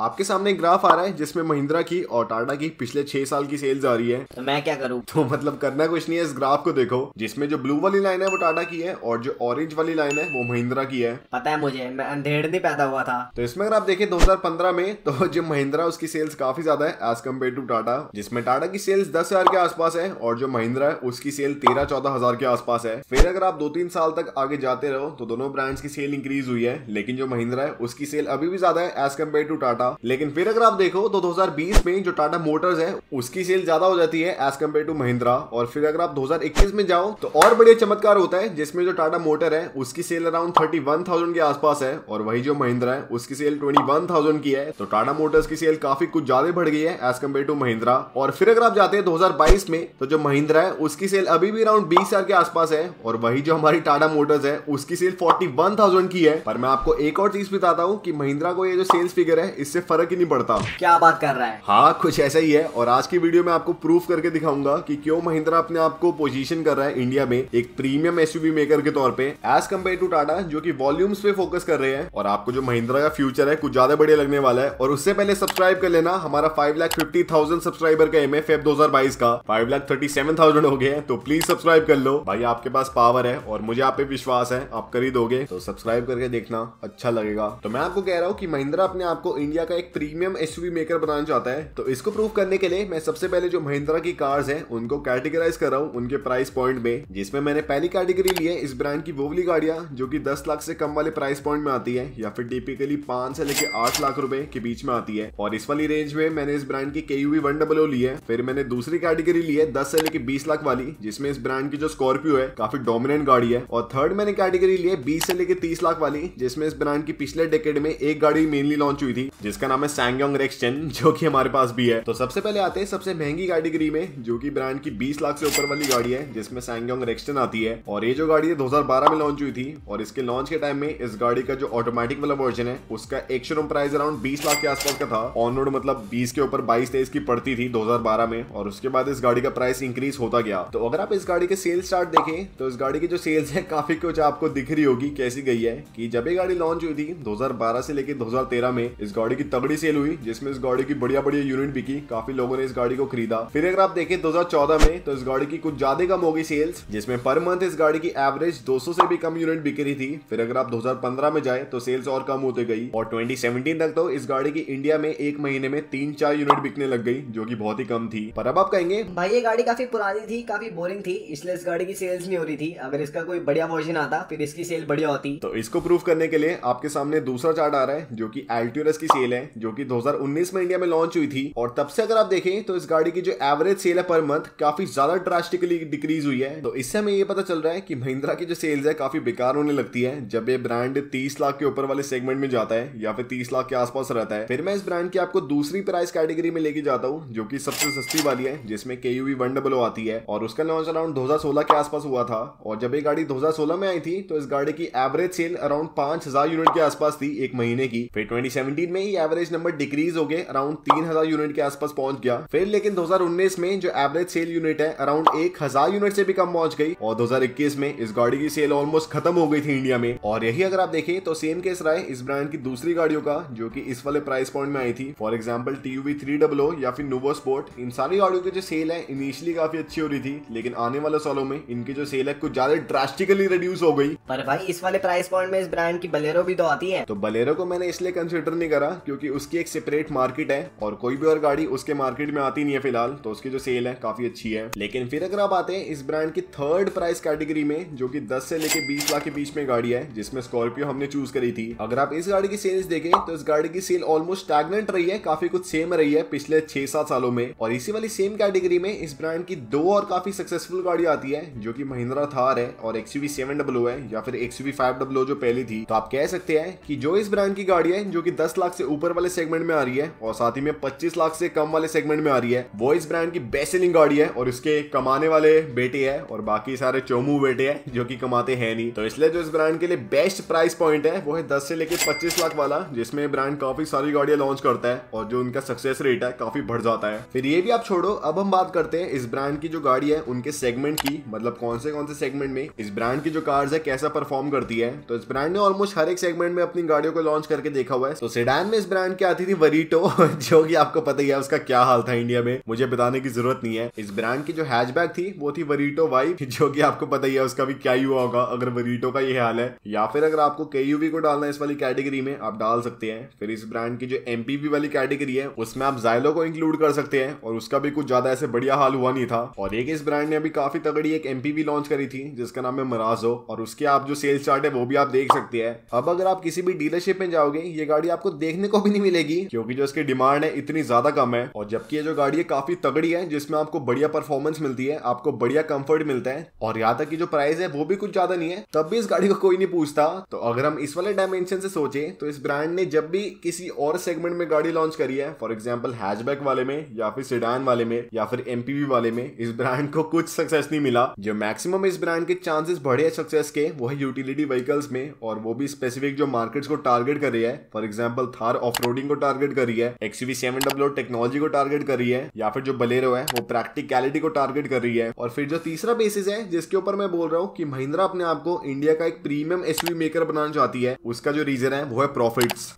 आपके सामने एक ग्राफ आ रहा है जिसमें महिंद्रा की और टाटा की पिछले 6 साल की सेल्स आ रही है। तो मैं क्या करूं? तो मतलब करना कुछ नहीं है, इस ग्राफ को देखो जिसमें जो ब्लू वाली लाइन है वो टाटा की है और जो ऑरेंज वाली लाइन है वो महिंद्रा की है। पता है मुझे, मैं अंधेड़ नहीं पैदा हुआ था। तो इसमें अगर आप देखें 2015 में तो जो महिंद्रा उसकी सेल्स काफी ज्यादा है एज कम्पेयर टू टाटा, जिसमें टाटा की सेल्स 10,000 के आसपास है और जो महिंद्रा है उसकी सेल 13-14 हजार के आसपास है। फिर अगर आप 2-3 साल तक आगे जाते रहो तो दोनों ब्रांड्स की सेल इंक्रीज हुई है, लेकिन जो महिंद्रा है उसकी सेल अभी भी ज्यादा है एज कम्पेयर टू टाटा। लेकिन फिर अगर आप देखो तो 2020 में जो टाटा मोटर्स है उसकी सेल ज्यादा हो जाती है एज कम्पेयर टू महिंद्रा। और फिर अगर आप 2021 में जाओ तो और बढ़िया चमत्कार होता है जिसमें जो टाटा मोटर है उसकी सेल अराउंड 31,000 के आसपास है और वही जो महिंद्रा है उसकी सेल 21,000 की है। तो टाटा मोटर्स की सेल काफी कुछ ज्यादा बढ़ गई है एज कम्पेयर टू महिंद्रा। और फिर अगर आप जाते हैं 2022 में तो जो महिंद्रा है उसकी सेल अभी भी अराउंड 20,000 के आसपास है और वही जो हमारी टाटा मोटर्स है उसकी सेल 41,000 की है। पर मैं आपको एक और चीज बताता हूँ कि महिंद्रा को ये जो सेल्स फिगर है इससे फर्क ही नहीं पड़ता। क्या बात कर रहा है? हाँ, कुछ ऐसा ही है। और आज की वीडियो में आपको प्रूफ करके दिखाऊंगा कि क्यों महिंद्रा अपने आप को पोजीशन कर रहा है इंडिया में एक प्रीमियम एसयूवी मेकर के तौर पे एज कंपेयर टू टाटा जो कि वॉल्यूम्स पे फोकस कर रहे हैं। और आपको जो महिंद्रा का फ्यूचर है कुछ ज्यादा बढ़िया लगने वाला है। और उससे पहले सब्सक्राइब कर लेना हमारा 5,50,000 सब्सक्राइबर का एमए फेब 2022 का 5,37,000 हो गए हैं, तो प्लीज सब्सक्राइब कर लो भाई। आपके पास पावर है और मुझे आप पे विश्वास है, आप कर ही दोगे। तो सब्सक्राइब करके देखना, अच्छा लगेगा। तो मैं आपको कह रहा हूँ कि महिंद्रा अपने आप को इंडिया का एक प्रीमियम एसयूवी मेकर बनाना चाहता है। तो इसको प्रूव करने के लिए मैं सबसे पहले जो महिंद्रा की कार्स हैं उनको कैटेगराइज कर रहा हूँ उनके प्राइस पॉइंट में, जिसमें मैंने पहली कैटेगरी ली है इस ब्रांड की वो वाली गाड़ियां जो कि 10 लाख से कम वाले प्राइस पॉइंट में आती है या फिर टिपिकली 5 से लेके 8 लाख रुपए के बीच में आती है। और इस वाली रेंज में मैंने इस ब्रांड की KUV100 ली है। फिर मैंने दूसरी कैटेगरी ली है 10 से लेके 20 लाख वाली, जिसमें इस ब्रांड की जो स्कॉर्पियो है काफी डोमिनेंट गाड़ी है। और थर्ड मैंने कैटेगरी ली है 20 से लेके 30 लाख वाली, जिसमें इस ब्रांड की पिछले डेकेड में एक गाड़ी मेनली लॉन्च हुई थी जिसका नाम है SsangYong Rexton, जो कि हमारे पास भी है। तो सबसे पहले आते हैं सबसे महंगी कैटेगरी में जो कि ब्रांड की 20 लाख से ऊपर वाली गाड़ी है जिसमें SsangYong Rexton आती है। और ये जो गाड़ी है 2012 में लॉन्च हुई थी और इसके लॉन्च के टाइम में इस गाड़ी का जो ऑटोमेटिक वाला वर्जन है उसका एक शोरूम प्राइस अराउंड 20 लाख के आसपास का था। ऑन रोड मतलब 20 के ऊपर 22-23 की पड़ती थी 2012 में और उसके बाद इस गाड़ी का प्राइस इंक्रीज होता गया। तो अगर आप इस गाड़ी के सेल्स चार्ट देखें तो इस गाड़ी की जो सेल्स है काफी कुछ आपको दिख रही होगी कैसी गई है कि जब ये गाड़ी लॉन्च हुई थी 2012 से लेकर 2013 में इस गाड़ी की तगड़ी सेल हुई जिसमें इस गाड़ी की बढ़िया बढ़िया यूनिट बिकी, काफी लोगों ने इस गाड़ी को खरीदा। फिर अगर आप देखें 2014 में तो इस गाड़ी की कुछ ज्यादा कम हो गई सेल्स, जिसमें पर मंथ इस गाड़ी की एवरेज 200 से भी कम यूनिट बिक रही थी। फिर अगर आप 2015 में जाए तो सेल्स और कम होते गई और 2017 तक तो इस गाड़ी की इंडिया में एक महीने में 3-4 यूनिट बिकने लग गई जो की बहुत ही कम थी। पर अब आप कहेंगे भाई ये गाड़ी काफी पुरानी थी, काफी बोरिंग थी, इसलिए इस गाड़ी की सेल्स नहीं हो रही थी, अगर इसका कोई बढ़िया वर्जन आता फिर इसकी सेल बढ़िया होती। तो इसको प्रूव करने के लिए आपके सामने दूसरा चार्ट आ रहा है जो की एल्ट्यूरस की सेल है जो कि 2019 में इंडिया में लॉन्च हुई थी। और तब से अगर आप देखें तो इस गाड़ी की जो एवरेज सेल है पर मंथ काफी ज्यादा ड्रास्टिकली डिक्रीज हुई है। तो इससे हमें ये पता चल रहा है कि महिंद्रा की जो सेल्स है काफी बेकार होने लगती है जब ये ब्रांड 30 लाख के ऊपर वाले सेगमेंट में जाता है या फिर 30 लाख के आसपास रहता है। फिर मैं इस ब्रांड की आपको दूसरी प्राइस कैटेगरी में लेके जाता हूँ जो की सबसे सस्ती वाली है जिसमें KUV100 आती है और उसका लॉन्च अराउंड 2016 के आसपास हुआ था। और जब ये गाड़ी 2016 में आई थी तो इस गाड़ी की एवरेज सेल अराउंड 5,000 यूनिट के आसपास थी एक महीने की। फिर 2017 में एवरेज नंबर डिक्रीज हो गए अराउंड 3,000 यूनिट के आसपास पहुंच गया। फिर लेकिन 2019 में जो एवरेज सेल यूनिट है अराउंड 1,000 यूनिट से भी कम पहुंच गई और 2021 में इस गाड़ी की सेल ऑलमोस्ट खत्म हो गई थी इंडिया में। और यही अगर आप देखें तो सेम केस रहा है इस ब्रांड की दूसरी गाड़ियों का जो कि इस वाले प्राइस पॉइंट में आई थी। फॉर एग्जाम्पल TUV300 या फिर नोवो स्पोर्ट, इन सारी गाड़ियों की जो सेल है इनिशियली काफी अच्छी हो रही थी लेकिन आने वाले सालों में इनकी जो सेल है कुछ ज्यादा ड्रास्टिकली रिड्यूस हो गई। पर भाई इस वाले प्राइस पॉइंट में इस ब्रांड की बलेरो भी तो आती है। तो बलेरो को मैंने इसलिए कंसिडर नहीं करा क्योंकि उसकी एक सेपरेट मार्केट है और कोई भी और गाड़ी उसके मार्केट में आती नहीं है फिलहाल, तो उसकी जो सेल है काफी अच्छी है। लेकिन फिर अगर आप आते हैं इस ब्रांड की थर्ड प्राइस कैटेगरी में जो कि 10 से लेके 20 लाख के बीच में गाड़ी है जिसमें स्कॉर्पियो हमने चूज करी थी। अगर आप इस गाड़ी की सेल्स देखें तो इस गाड़ी की सेल ऑलमोस्ट स्टैग्नेंट रही है, काफी कुछ सेम रही है पिछले 6-7 सालों में। और इसी वाली सेम कैटेगरी में इस ब्रांड की दो और काफी सक्सेसफुल गाड़ी आती है जो की महिंद्रा थार है और XUV700 है या फिर XUV500 जो पहली थी। तो आप कह सकते हैं कि जो इस ब्रांड की गाड़ी है जो कि 10 लाख से ऊपर वाले सेगमेंट में आ रही है और साथ ही में 25 लाख से कम वाले सेगमेंट में आ रही है वो इस ब्रांड की बेस्ट सेलिंग गाड़ी है। और इसके कमाने वाले बेटे है और बाकी सारे चोमू बेटे हैं जो कि कमाते हैं नहीं। तो इसलिए जो इस ब्रांड के लिए बेस्ट प्राइस पॉइंट है वो है 10 से लेके 25 लाख वाला, जिसमें ब्रांड काफी सारी गाड़ियां लॉन्च करता है और जो उनका सक्सेस रेट है काफी बढ़ जाता है। फिर ये भी आप छोड़ो, अब हम बात करते हैं इस ब्रांड की जो गाड़ी है उनके सेगमेंट की, मतलब कौन से सेगमेंट में इस ब्रांड की जो कार्स है कैसा परफॉर्म करती है। तो इस ब्रांड ने ऑलमोस्ट हर एक सेगमेंट में अपनी गाड़ियों को लॉन्च करके देखा हुआ है। तो सेडान में इस इस ब्रांड की आती थी वरीटो, जो कि आपको पता ही है उसका क्या हाल था इंडिया में, मुझे बताने की जरूरत नहीं है। इस ब्रांड की जो हैचबैक थी वो थी वरीटो वाई, जो कि आपको पता ही है उसका भी क्या ही हुआ होगा अगर वरीटो का ये हाल है। या फिर अगर आपको केयूवी को डालना है इस वाली कैटेगरी में, आप डाल सकते हैं। फिर इस ब्रांड की जो एमपीवी वाली कैटेगरी है उसमें आप जायलो को इंक्लूड कर सकते हैं, और उसका भी कुछ ज्यादा ऐसे बढ़िया हाल हुआ नहीं था। और एक इस ब्रांड ने अभी काफी तगड़ी एक एमपीवी लॉन्च करी थी जिसका नाम है मराजो, और उसके आप जो सेल्स चार्ट है वो भी आप देख सकते हैं। अब अगर आप किसी भी डीलरशिप में जाओगे ये गाड़ी आपको देखने को भी नहीं मिलेगी, क्योंकि जो इसकी डिमांड है इतनी ज्यादा कम है। और जबकि ये जो गाड़ी है काफी तगड़ी है, जिसमें आपको बढ़िया परफॉर्मेंस मिलती है, आपको बढ़िया कंफर्ट मिलता है, और यहाँ तक कि जो प्राइस है वो भी कुछ ज्यादा नहीं है, तब भी इस गाड़ी को कोई नहीं पूछता। तो अगर हम इस वाले डायमेंशन से सोचे तो इस ब्रांड ने जब भी किसी और सेगमेंट में गाड़ी लॉन्च करी है, फॉर एग्जाम्पल हैचबैक वाले में या फिर सेडान वाले में या फिर एमपीवी वाले में, इस ब्रांड को कुछ सक्सेस नहीं मिला। जो मैक्सिमम इस ब्रांड के चांसेस बढ़े हैं सक्सेस के वो है यूटिलिटी व्हीकल्स में, और वो भी स्पेसिफिक जो मार्केट्स को टारगेट कर रही है। फॉर एग्जाम्पल थार ऑफरोडिंग को टारगेट कर रही है, XUV700 टेक्नोलॉजी को टारगेट कर रही है, या फिर जो बलेरो है वो प्रैक्टिकलिटी को टारगेट कर रही है। और फिर जो तीसरा बेसिस है जिसके ऊपर मैं बोल रहा हूँ कि महिंद्रा अपने आप को इंडिया का एक प्रीमियम एसयूवी मेकर बनाना चाहती है, उसका जो रीजन है वो है प्रॉफिट्स,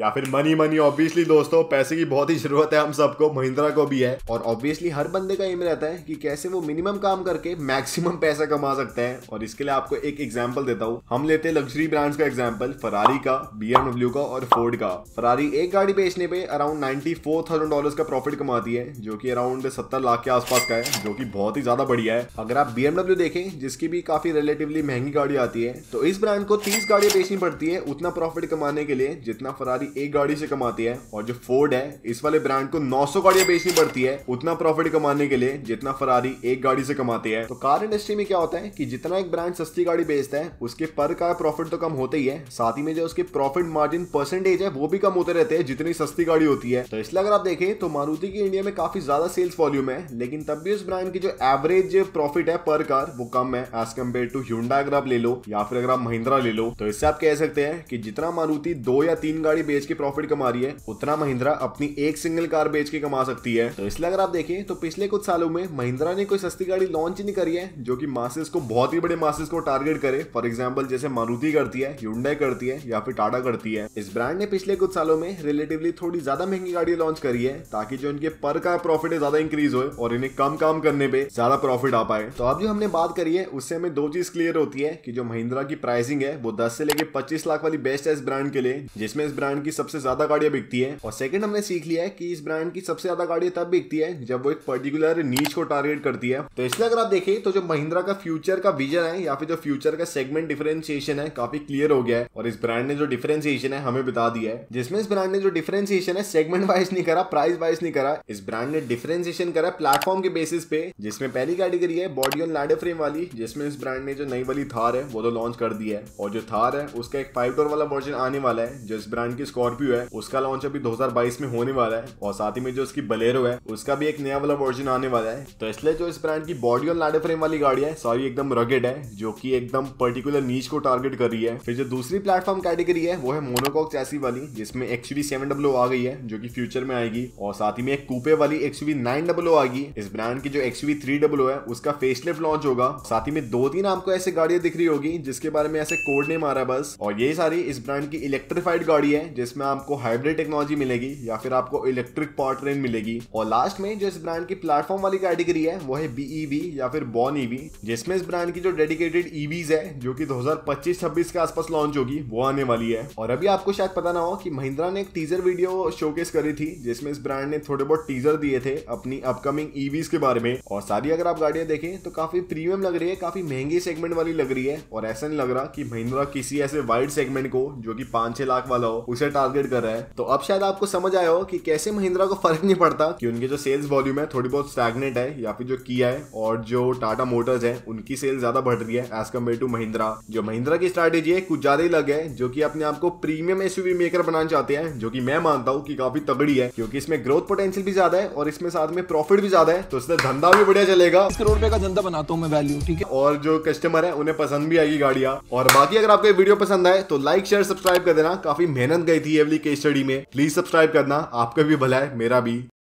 या फिर मनी। मनी ऑब्वियसली दोस्तों, पैसे की बहुत ही जरूरत है हम सबको, महिंद्रा को भी है। और ऑब्वियसली हर बंदे का एम रहता है कि कैसे वो मिनिमम काम करके मैक्सिमम पैसा कमा सकता है। और इसके लिए आपको एक एग्जांपल देता हूँ। हम लेते हैं लग्जरी ब्रांड्स का एग्जांपल, फरारी का, बीएमडब्ल्यू का और फोर्ड का। फरारी एक गाड़ी बेचने पे अराउंड $94,000 का प्रॉफिट कमाती है, जो की अराउंड 70 लाख के आसपास का है, जो की बहुत ही ज्यादा बढ़िया है। अगर आप बीएमडब्ल्यू देखें जिसकी भी काफी रिलेटिवली महंगी गाड़ी आती है, तो इस ब्रांड को 30 गाड़ियां बेचनी पड़ती है उतना प्रॉफिट कमाने के लिए जितना फरारी एक गाड़ी से कमाती है। और जो फोर्ड है इस वाले ब्रांड को 900 गाड़ियां बेचनी पड़ती है उतना प्रॉफिट कमाने के लिए जितना फरारी एक गाड़ी से कमाती है। तो कार इंडस्ट्री में क्या होता है कि जितना एक ब्रांड सस्ती गाड़ी बेचता है उसके पर कार प्रॉफिट तो कम होते ही है, साथ ही में जो उसके प्रॉफिट मार्जिन परसेंटेज है वो भी कम होते रहते हैं जितनी सस्ती गाड़ी होती है। तो इसलिए अगर आप देखें तो मारुति की इंडिया में काफी ज्यादा सेल्स वॉल्यूम है, लेकिन तब भी उस ब्रांड की जो एवरेज प्रॉफिट है पर कार वो कम है एज कम्पेयर टू ह्यूंडा अगर आप ले लो, या फिर अगर आप महिंद्रा ले लो। तो इससे आप कह सकते हैं कि जितना मारुति 2 या 3 गाड़ी बेच के प्रॉफिट कमा रही है उतना महिंद्रा अपनी एक सिंगल कार बेच के कमा सकती है। तो इसलिए अगर आप देखें तो पिछले कुछ सालों में महिंद्रा ने कोई सस्ती गाड़ी लॉन्च नहीं करी है जो कि मासेस को, बहुत ही बड़े मासेस को टारगेट करे। फॉर एग्जांपल जैसे मारुति करती है, ह्यूंडई करती है, या फिर टाटा करती है। इस ब्रांड ने पिछले कुछ सालों में रिलेटिवली थोड़ी ज्यादा महंगी गाड़ी लॉन्च करी है ताकि जो इनके पर कार प्रॉफिट है ज्यादा इंक्रीज हो और इन्हें कम काम करने पे ज्यादा प्रॉफिट आ पाए। तो अब जो हमने बात करी है उससे हमें दो चीज क्लियर होती है कि जो महिंद्रा की प्राइसिंग है वो 10 से लेकर 25 लाख वाली बेस्ट है इस ब्रांड के लिए, जिसमें इस ब्रांड की सबसे ज्यादा गाड़ियां बिकती है। और सेकंड हमने सीख लिया है कि इस ब्रांड की सबसे ज्यादा गाड़ियां तब बिकती है जब वो एक पर्टिकुलर नीच को टारगेट करती है। तो इसलिए अगर आप देखें तो जो महिंद्रा का फ्यूचर का विजन है या फिर जो फ्यूचर का सेगमेंट डिफरेंशिएशन है काफी क्लियर हो गया है, और इस ब्रांड ने जो डिफरेंशिएशन है हमें बता दिया है, जिसमें इस ब्रांड ने जो डिफरेंशिएशन है सेगमेंट वाइज नहीं करा, प्राइस वाइज नहीं करा, इस ब्रांड ने डिफरेंशिएशन करा प्लेटफॉर्म के बेसिस पे, जिसमें पहली कैटेगरी है बॉडी ऑन लैडर फ्रेम वाली, जिसमें इस ब्रांड ने जो नई वाली थार है वो तो लॉन्च कर दी है, और जो थार है उसका एक 5 डोर वाला वर्जन आने वाला है। जो इस ब्रांड की स्कॉर्पियो है उसका लॉन्च अभी 2022 में होने वाला है, और साथ ही में जो उसकी बलेरो है उसका भी एक नया वाला वर्जन आने वाला है। तो इसलिए जो इस ब्रांड की बॉडी और लैडर फ्रेम वाली गाड़ी है सारी एकदम रगेड है, जो कि एकदम पर्टिकुलर नीच को टारगेट कर रही है। फिर जो दूसरी प्लेटफॉर्म कैटेगरी है वो है मोनोकॉक चैसी वाली, जिसमें XUV700 आ गई है जो की फ्यूचर में आएगी, और साथ ही में एक कूपे वाली XUV900 आएगी। इस ब्रांड की जो XUV300 है उसका फेसलिफ्ट लॉन्च होगा। साथ ही में 2-3 आपको ऐसे गाड़ियां दिख रही होगी जिसके बारे में ऐसे कोड नेम आ रहा है बस, और ये सारी इस ब्रांड की इलेक्ट्रिफाइड गाड़ी है जिसमें आपको हाइब्रिड टेक्नोलॉजी मिलेगी या फिर आपको इलेक्ट्रिक पावर ट्रेन मिलेगी। और लास्ट में जो इस ब्रांड की प्लेटफॉर्म वाली कैटेगरी है वो है BEV या फिर बॉर्न ईवी, जिसमें इस ब्रांड की जो डेडिकेटेड ईवीज है जो कि 2025-26 के आसपास लॉन्च होगी वो आने वाली है। और अभी आपको शायद पता ना हो कि महिंद्रा ने एक टीजर वीडियो शोकेस करी थी जिसमें इस ब्रांड ने थोड़े बहुत टीजर दिए थे अपनी अपकमिंग ईवीज के बारे में, और सारी अगर आप गाड़ियां देखें तो काफी प्रीमियम लग रही है, काफी महंगी सेगमेंट वाली लग रही है, और ऐसा नहीं लग रहा कि महिंद्रा किसी ऐसे वाइड सेगमेंट को जो कि 5-6 लाख वाला हो उसे टारगेट कर रहा है। तो अब शायद आपको समझ आया हो कि कैसे महिंद्रा को फर्क नहीं पड़ता कि उनके जो सेल्स वॉल्यूम है थोड़ी बहुत स्टैग्नेट है, या फिर जो किया है और जो टाटा मोटर्स है उनकी सेल्स ज्यादा बढ़ रही है एज कम्पेयर टू महिंद्रा। जो महिंद्रा की स्ट्रैटेजी है कुछ ज्यादा ही अलग है, जो कि अपने आपको प्रीमियम एसयूवी मेकर बनाना चाहते हैं, जो कि मैं मानता हूँ कि काफी तगड़ी है, क्योंकि इसमें ग्रोथ पोटेंशियल भी ज्यादा है और इसमें साथ में प्रॉफिट भी ज्यादा है। तो इससे धंधा भी बढ़िया चलेगा, ₹1 करोड़ का धंधा बनाता हूँ मैं वैल्यू, ठीक है, और जो कस्टमर है उन्हें पसंद भी आएगी गाड़ियां। और बाकी अगर आपको वीडियो पसंद आए तो लाइक शेयर सब्सक्राइब कर देना, काफी मेहनत गई थी ये वाली केस स्टडी में, प्लीज सब्सक्राइब करना, आपका भी भला है मेरा भी।